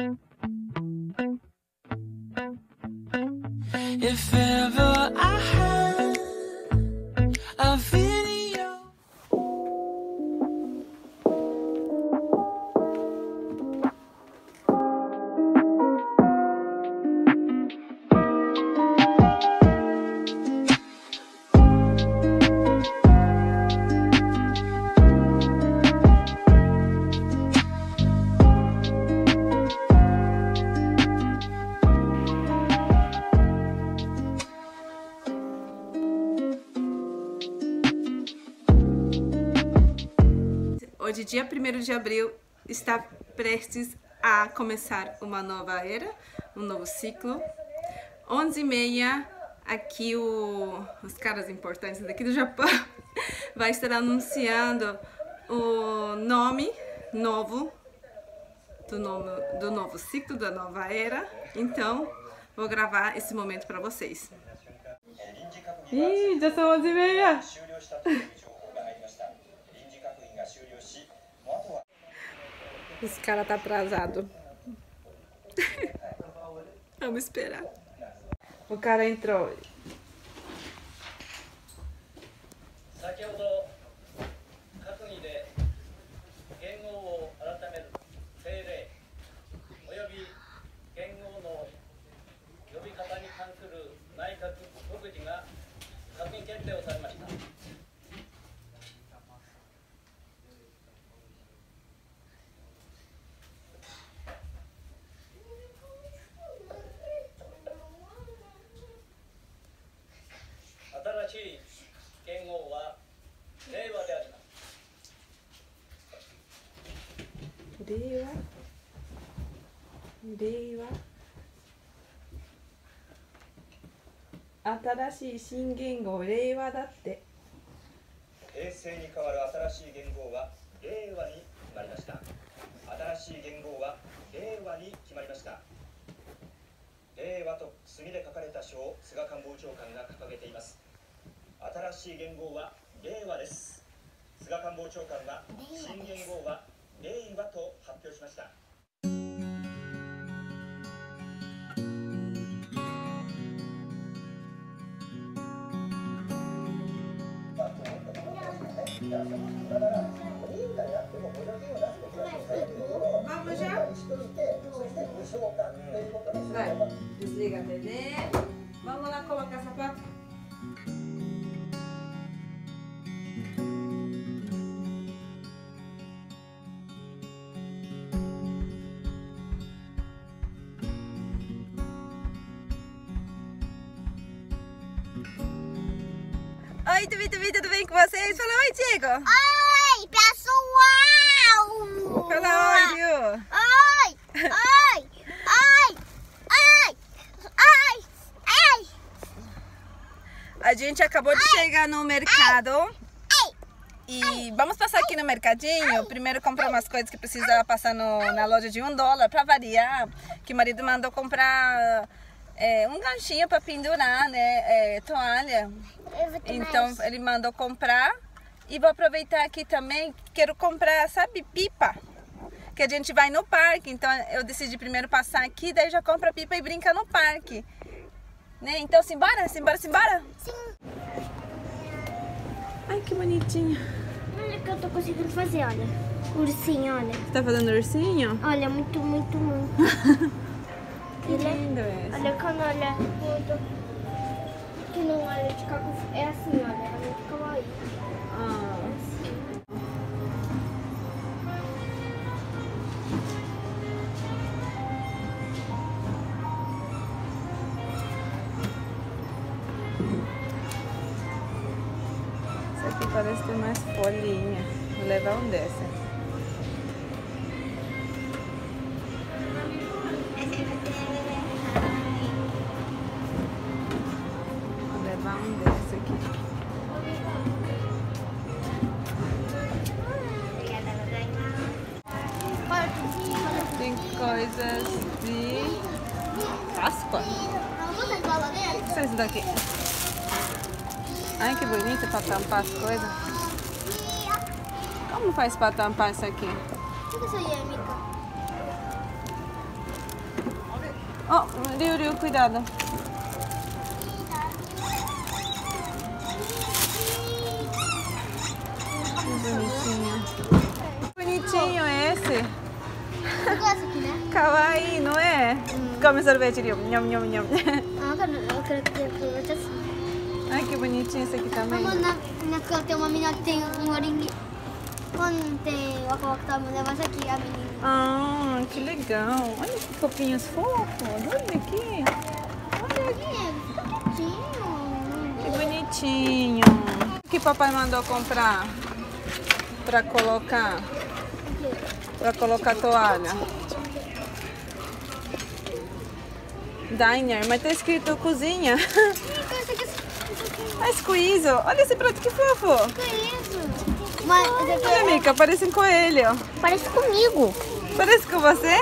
Hoje, dia 1º de abril, está prestes a começar uma nova era, um novo ciclo. 11h30, aqui os caras importantes daqui do Japão vai estar anunciando o nome novo do novo ciclo, da nova era. Então, vou gravar esse momento para vocês. Ih, já são 11h30! Esse cara tá atrasado. Vamos esperar. O cara entrou. Vamos já? Vai, desliga a TV. Vamos lá colocar sapato? Oi, tudo bem com vocês? Fala oi, Diego! Oi, pessoal! Fala oi, viu? Oi! Oi! Oi! Oi! Oi! Oi! A gente acabou de chegar no mercado. E vamos passar aqui no mercadinho. Primeiro comprar umas coisas que precisa passar na loja de $1, pra variar. Que o marido mandou comprar... um ganchinho para pendurar, né? Toalha. Então ele mandou comprar. E vou aproveitar aqui também. Quero comprar, sabe, pipa? Que a gente vai no parque. Então eu decidi primeiro passar aqui. Daí já compra pipa e brinca no parque, né? Então simbora, simbora, simbora. Sim. Ai, que bonitinho. Olha o que eu tô conseguindo fazer, olha. Ursinho, olha. Você tá fazendo ursinho? Olha, muito, muito, muito. Que lindo esse. Olha, quando olha muito, que não olha de caco, é assim, olha, é muito colorido. Ah. É assim. Isso aqui parece ter mais folhinha, vou levar um desse. Daqui. Ai, que bonito pra tampar as coisas. Como faz pra tampar isso aqui? O que é isso aí, Mika? Ó, oh, Yuri, cuidado. Que bonitinho. Bonitinho é esse? Kawaii, não é? Come sorvete, Yuri. Nham, nham, nham. Ai, que bonitinho esse aqui também. Na escola tem uma menina que tem um oringue. Quando tem o Akawakutama, leva essa aqui, a menina. Ah, que legal. Olha que copinhos fofos. Olha aqui. Olha aqui. Que bonitinho. O que papai mandou comprar? Pra colocar? Pra colocar toalha. Diner, mas tá escrito cozinha. A squeeze, olha esse prato que fofo. Olha, Mika, parece um coelho. Parece comigo. Parece com você?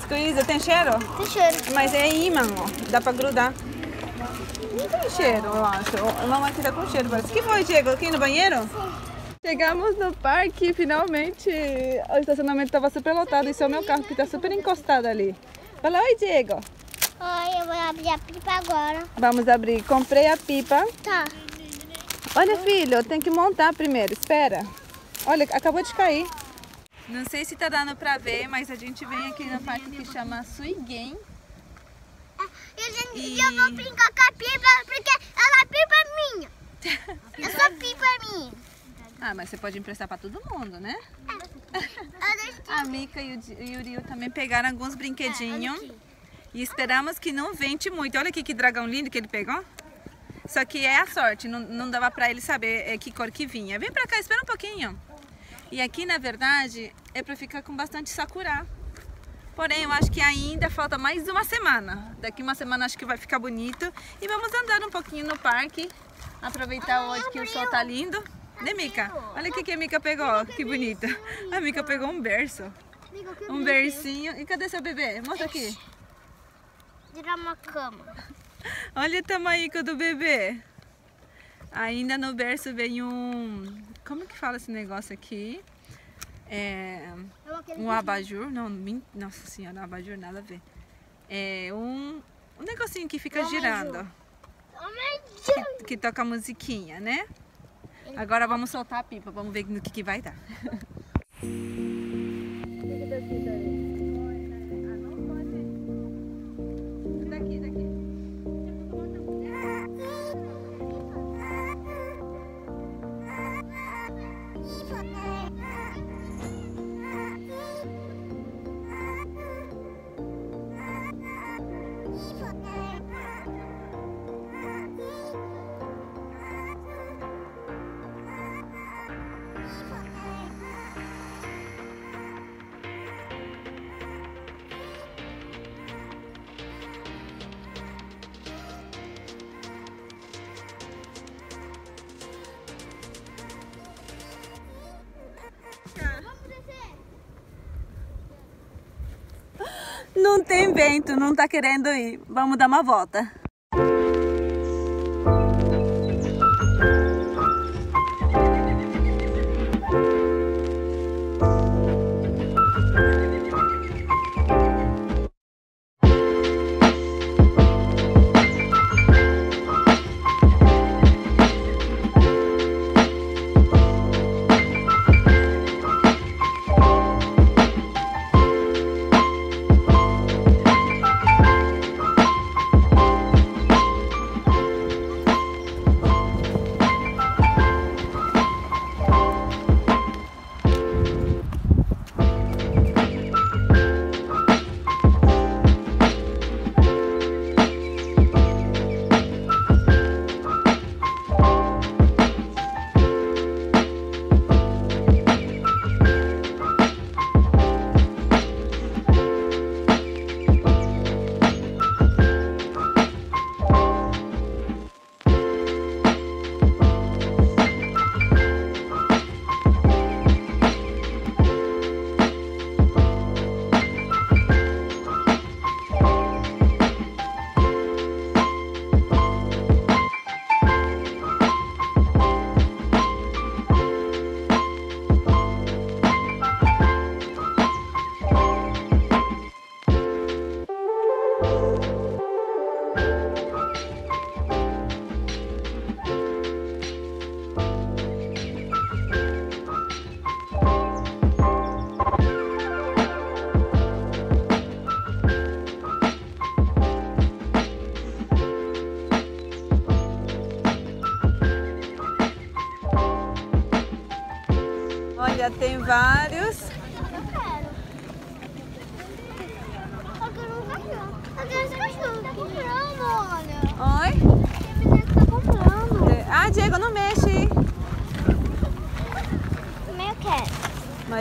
Squeeze, tem cheiro? Tem cheiro. Mas é ímã, ó. Dá pra grudar. Não tem cheiro, eu acho. Não, aqui tá com cheiro, parece. O que foi, Diego? Aqui no banheiro? Sim. Chegamos no parque, finalmente. O estacionamento tava super lotado. Esse é o meu carro que tá super encostado ali. Fala, oi, Diego. Oi, eu vou abrir a pipa agora. Vamos abrir. Comprei a pipa. Tá. Olha, filho, tem que montar primeiro. Espera. Olha, acabou de cair. Não sei se tá dando pra ver, mas a gente vem aqui no parque que chama Suigen. Eu vou brincar com a pipa porque ela é pipa minha. Eu sou pipa minha. Ah, mas você pode emprestar pra todo mundo, né? É. A Mika e o Yuri também pegaram alguns brinquedinhos. E esperamos que não vente muito. Olha aqui que dragão lindo que ele pegou. Só que é a sorte, não dava pra ele saber que cor que vinha. Vem pra cá, espera um pouquinho. E aqui, na verdade, é pra ficar com bastante sakura. Porém, eu acho que ainda falta mais uma semana. Daqui uma semana acho que vai ficar bonito. E vamos andar um pouquinho no parque. Aproveitar hoje que o sol tá lindo. Né, Mika? Olha o que a Mika pegou, que bonita. A Mika pegou um berço. Um bercinho. E cadê seu bebê? Mostra aqui. Tirar uma cama. Olha o tamanho do bebê. Ainda no berço vem um... Como que fala esse negócio aqui? É... Um abajur. Não, nossa senhora, abajur nada a ver. É um negocinho que fica girando. Que toca musiquinha, né? Agora vamos soltar a pipa. Vamos ver no que vai dar. Não tem vento, não tá querendo ir. Vamos dar uma volta.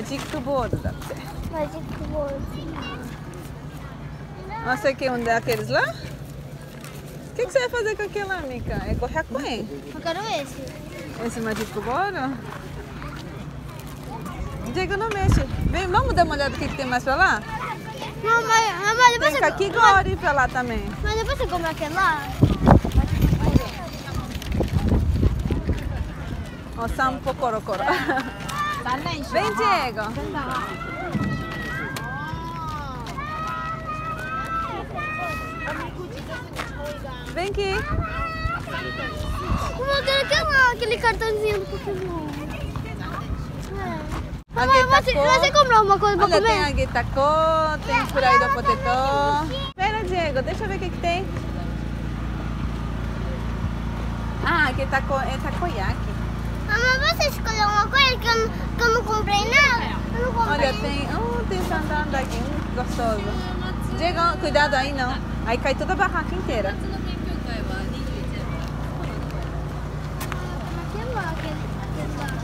マジックボールだって。マジックボール。Nossa, aqui um daqueles lá? O que, que você vai fazer com aquele lá, Mika? É com Chacoen? Eu quero esse. Esse Magic Boro? Diego, não mexe. Vem, vamos dar uma olhada no que tem mais pra lá? Não, mas depois tem Kakigori pra lá também. Mas depois você compra aquele lá. O Sampo Corocoro. Vem, Diego. Vem aqui. Eu quero aquele cartãozinho do Pokémon. É. Você comprou uma coisa pra comer? Tem a guitacô, tem por aí do potetó. Espera, Diego, deixa eu ver o que tem. Ah, guitacô é takoyaki. Mas você escolheu uma coisa que eu não comprei nada. Eu não comprei. Olha, tem sandália daqui, gostoso. Diego, cuidado aí não. Aí cai toda a barraca inteira.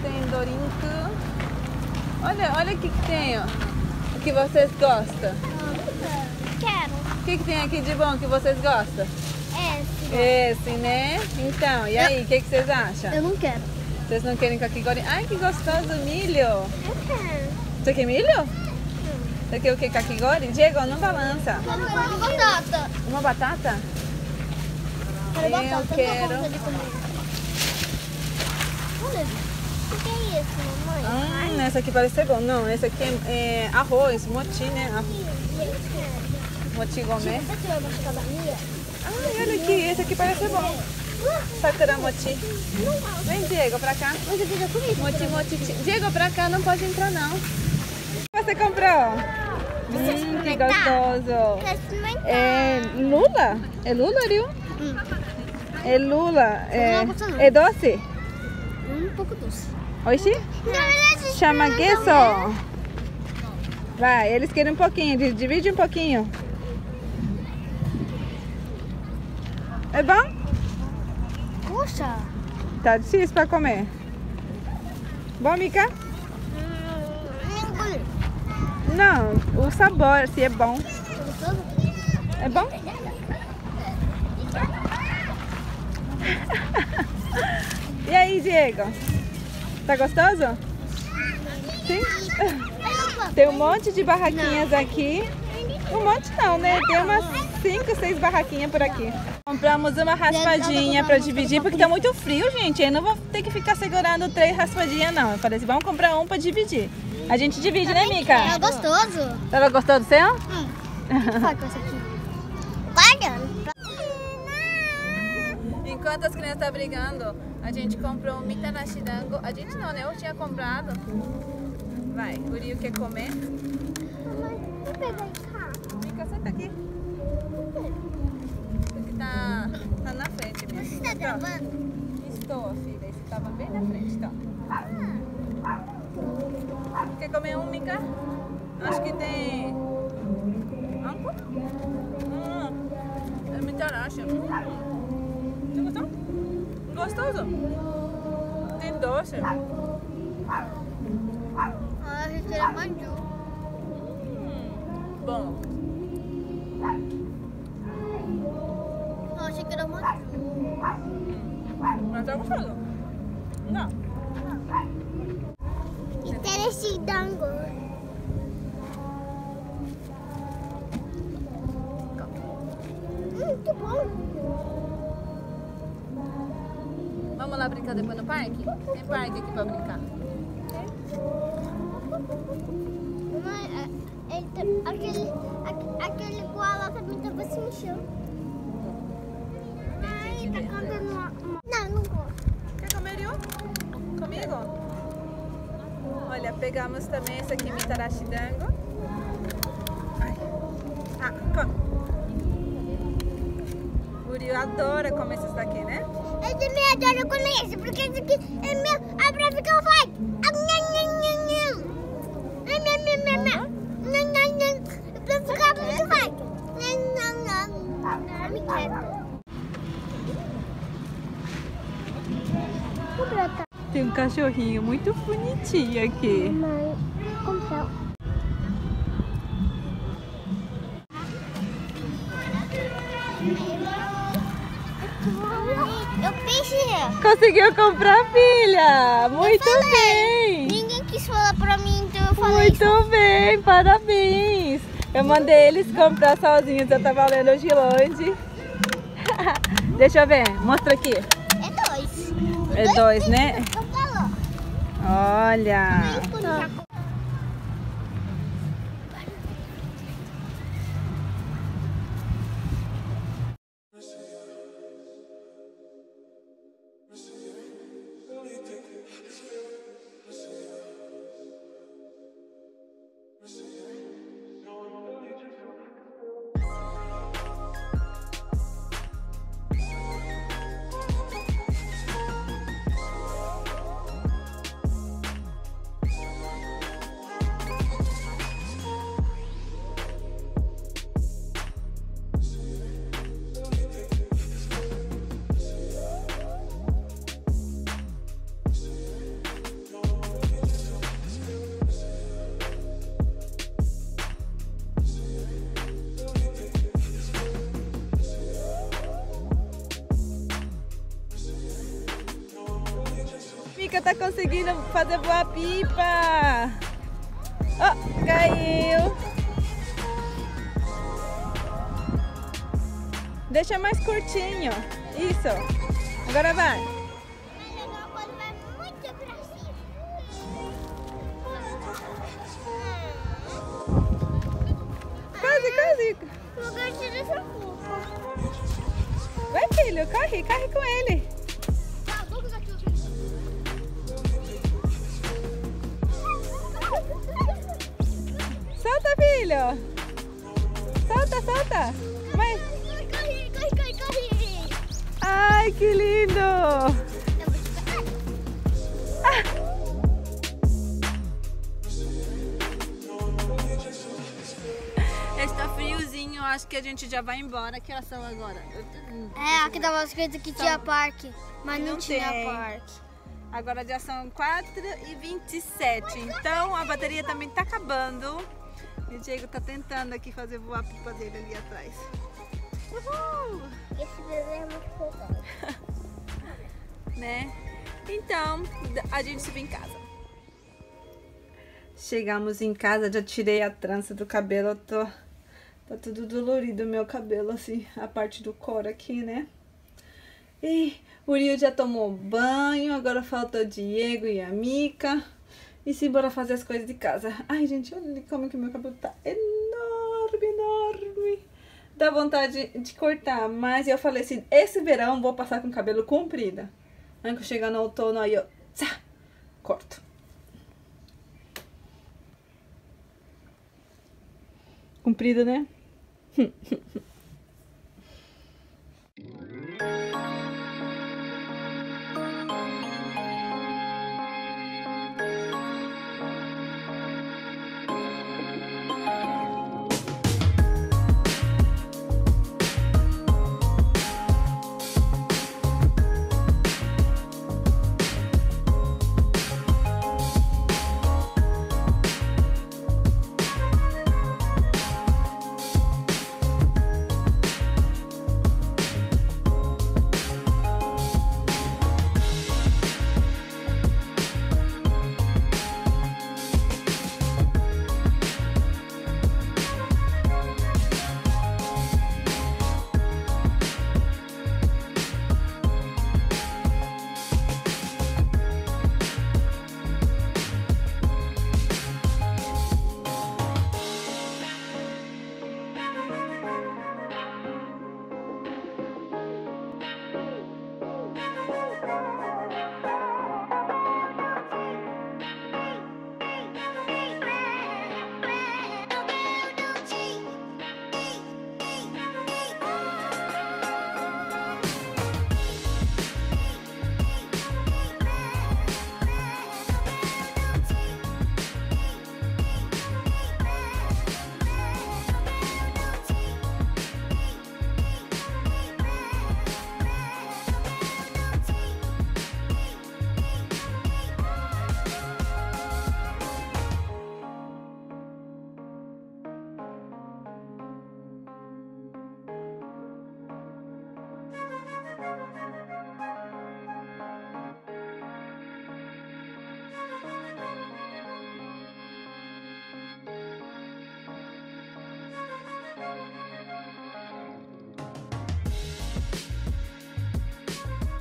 Tem dorinco. Olha o que tem, ó. O que vocês gostam? Quero. O que tem aqui de bom que vocês gostam? Esse, né? Então, e aí, o que vocês acham? Eu não quero. Vocês não querem kakigori? Ai, que gostoso, milho. Eu quero. Você quer milho? Você quer o que, kakigori? Diego, não balança. Eu não quero batata. Uma batata? Eu quero. O que é isso, mamãe? Essa aqui parece ser bom. Não, esse aqui é arroz, mochi, né? Mochi gomé. Ai, olha aqui, esse aqui parece ser bom. Sakura mochi. Vem, Diego, pra cá. Mochi, mochi. Diego, pra cá, não pode entrar, não. Você comprou? Que gostoso. É lula? É lula, Rio? É lula. É doce? Um pouco doce. Oxi? Chama gueso. Vai, eles querem um pouquinho, divide um pouquinho. É bom? Puxa. Tá difícil pra comer. Bom, Mika? Não, o sabor, se é bom. É bom? E aí, Diego? Tá gostoso? Sim? Tem um monte de barraquinhas aqui. Um monte não, né? Tem umas 5, 6 barraquinhas por aqui. Compramos uma raspadinha pra dividir, porque tá muito frio, gente. Eu não vou ter que ficar segurando 3 raspadinhas, não. Eu falei assim, vamos comprar um pra dividir. A gente divide, né, Mika? Tá gostoso. Tava gostando do seu? Olha com essa aqui. Olha! Enquanto as crianças estão brigando, a gente comprou um Mitarashi Dango. A gente não, né? Eu tinha comprado. Vai, o Yuri quer comer. Mamãe, eu peguei cá. Mika, senta aqui. Porque tá na frente. Você está gravando? Estou, filha. Você estava bem na frente, então. Quer comer um, Mika? Acho que tem... Anco? É Mitarashi. Você gostou? Gostoso? Tem doce. Ah, esse é mandu. Bom. Ah, achei que era mandu. Mas tá gostoso? Não. Mitarashi Dango. Que bom. Vamos lá brincar depois no parque? Tem parque aqui pra brincar. Aquele koala também tava se mexendo. Ai, tá cantando uma... Não gosto. Quer comer, Rio? Comigo? Olha, pegamos também esse aqui, Mitarashi Dango. Ah, come. O Rio adora comer esses daqui, né? Eu também adoro comer isso, porque isso aqui é meu. A prova que eu faço. Tem um cachorrinho muito bonitinho aqui. Mamãe, Conseguiu comprar, filha? Muito bem! Ninguém quis falar pra mim, então eu falei. Muito bem, parabéns! Eu mandei eles comprar sozinhos, eu tava lendo de longe. Deixa eu ver, mostra aqui. É dois. É dois, né? Olha! Tá conseguindo fazer voar a pipa. Oh, caiu. Deixa mais curtinho. Isso. Agora vai. Quase, quase. Vai, filho, corre, corre com ele. Solta, filho! Solta, solta! Vai! Corre, corre, corre, corre! Ai, que lindo! Ah. Está friozinho, acho que a gente já vai embora. Que horas são agora? É, aqui tava escrito que tinha parque, mas não tinha parque. Agora já são 4h27, então a bateria também tá acabando. E o Diego tá tentando aqui fazer voar a pipa dele ali atrás. Uhul! Esse bebê é muito folgado. Né? Então, a gente se vê em casa. Chegamos em casa, já tirei a trança do cabelo. Tá tudo dolorido o meu cabelo, assim, a parte do couro aqui, né? E o Yuri já tomou banho, agora falta o Diego e a Mika. E simbora fazer as coisas de casa. Ai, gente, olha como que meu cabelo tá enorme, enorme. Dá vontade de cortar, mas eu falei assim, esse verão vou passar com o cabelo comprido. Aí que chegar no outono, aí eu tchá, corto. Comprido, né?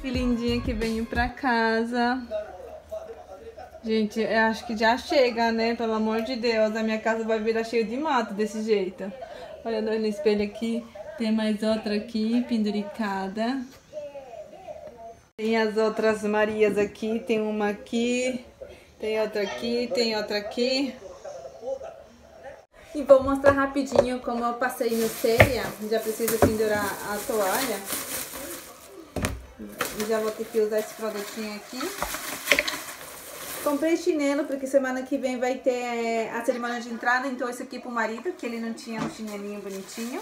E lindinha que veio pra casa. Gente, eu acho que já chega, né? Pelo amor de Deus, a minha casa vai virar cheia de mato desse jeito. Olha no espelho aqui, tem mais outra aqui, penduricada. Tem as outras Marias aqui, tem uma aqui, tem outra aqui, tem outra aqui. E vou mostrar rapidinho como eu passei no ceia. Já preciso pendurar a toalha. Já vou ter que usar esse produtinho aqui. Comprei chinelo, porque semana que vem vai ter a cerimônia de entrada, então esse aqui pro marido, que ele não tinha um chinelinho bonitinho.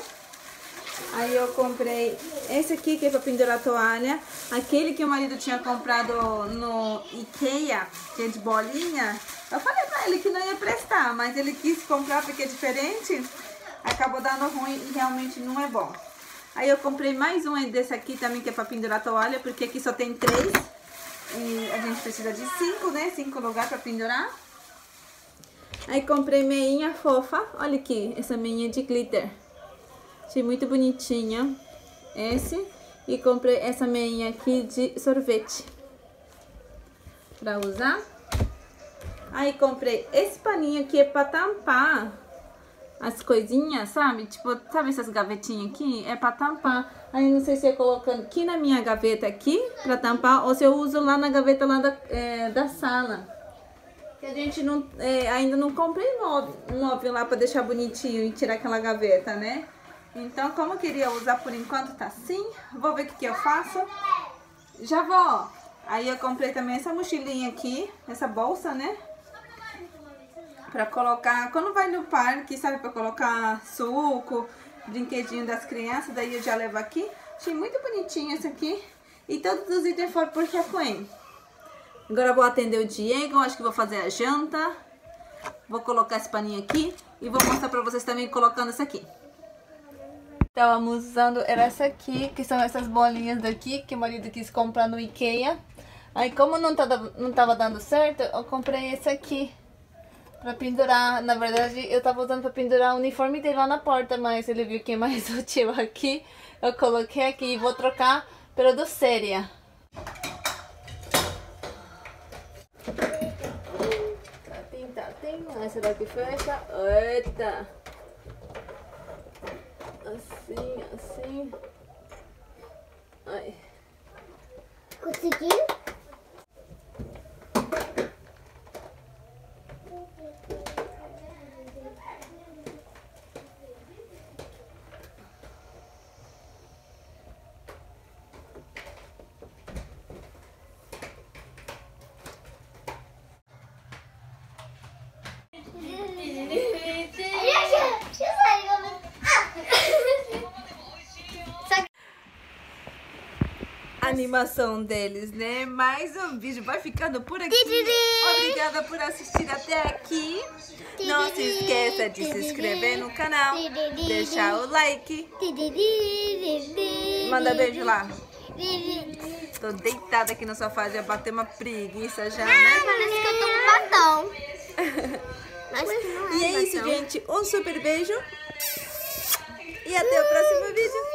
Aí eu comprei esse aqui, que é pra pendurar a toalha. Aquele que o marido tinha comprado no Ikea, que é de bolinha. Eu falei pra ele que não ia prestar, mas ele quis comprar porque é diferente. Acabou dando ruim e realmente não é bom. Aí eu comprei mais um desse aqui também, que é pra pendurar a toalha, porque aqui só tem 3. E a gente precisa de 5, né? 5 lugares pra pendurar. Aí comprei meinha fofa. Olha aqui, essa meinha de glitter. Achei muito bonitinha. Esse. E comprei essa meinha aqui de sorvete pra usar. Aí comprei esse paninho aqui, é pra tampar as coisinhas, sabe? Tipo, sabe essas gavetinhas aqui? É pra tampar. Aí não sei se eu colocando aqui na minha gaveta aqui pra tampar, ou se eu uso lá na gaveta lá da sala. Que a gente não, ainda não comprei móvel lá pra deixar bonitinho e tirar aquela gaveta, né? Então, como eu queria usar por enquanto, tá assim. Vou ver o que eu faço. Já vou. Aí eu comprei também essa mochilinha aqui, essa bolsa, né? Pra colocar, quando vai no parque, sabe? Pra colocar suco, brinquedinho das crianças, daí eu já levo aqui. Achei muito bonitinho esse aqui. E todos os itens foram por Chacoen. Agora eu vou atender o Diego, acho que vou fazer a janta. Vou colocar esse paninho aqui e vou mostrar pra vocês também colocando esse aqui. Estávamos usando, era essa aqui, que são essas bolinhas daqui, que o marido quis comprar no Ikea. Aí como não tava dando certo, eu comprei esse aqui pra pendurar. Na verdade, eu tava usando pra pendurar o uniforme dele lá na porta, mas ele viu que é mais útil aqui. Eu coloquei aqui e vou trocar pelo do Séria. Essa daqui fecha. Eita! Assim, assim. Ai. Conseguiu? Animação deles, né? Mas o vídeo vai ficando por aqui. Obrigada por assistir até aqui. Não se esqueça de se inscrever no canal, deixar o like, manda beijo lá. Tô deitada aqui no sofá, já bateu uma preguiça já, né? Parece que eu tô com batom. Mas não é batom. E é isso, gente. Um super beijo e até o próximo vídeo.